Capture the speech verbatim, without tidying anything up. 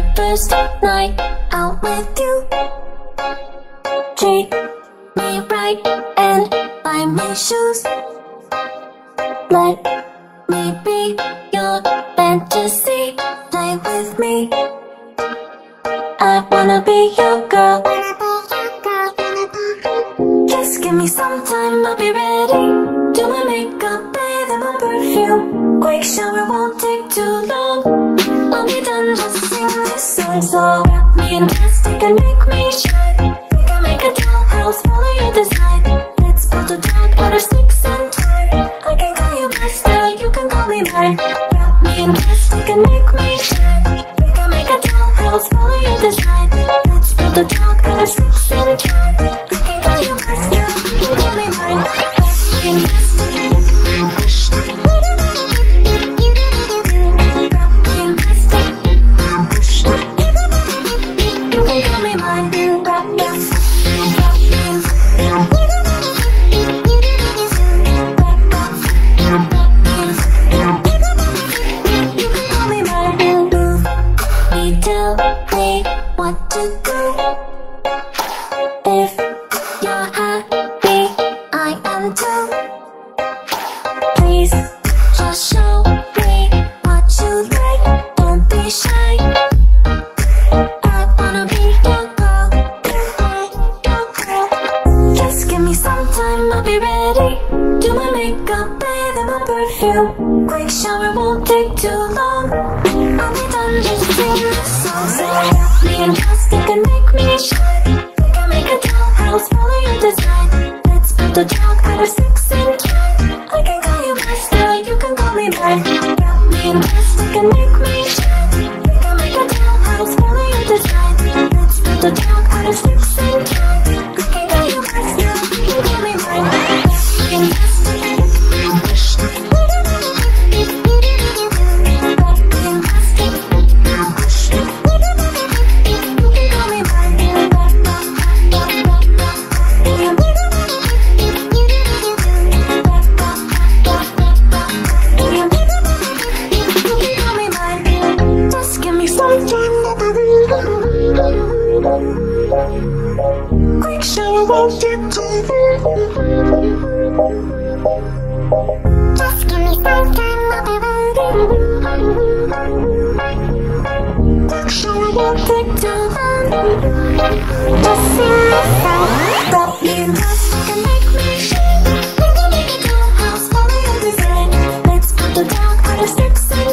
my first night out with you. Treat me right and buy me shoes. Let me be your fantasy. Play with me. I wanna be your girl. Just give me some time, I'll be ready. Do my makeup, bathe in my perfume. Quick shower won't take too long. I'll be done, just sing this song. So wrap me in plastic and make me shine. We can make a dollhouse, follow your design. Let's build a dog out of sticks and twine. I can call you my star, you can call me mine. Wrap me in plastic and make me shine. We can make a dollhouse, follow your design. Let's build a dog out of sticks and twine. Let's build a dog out of sticks.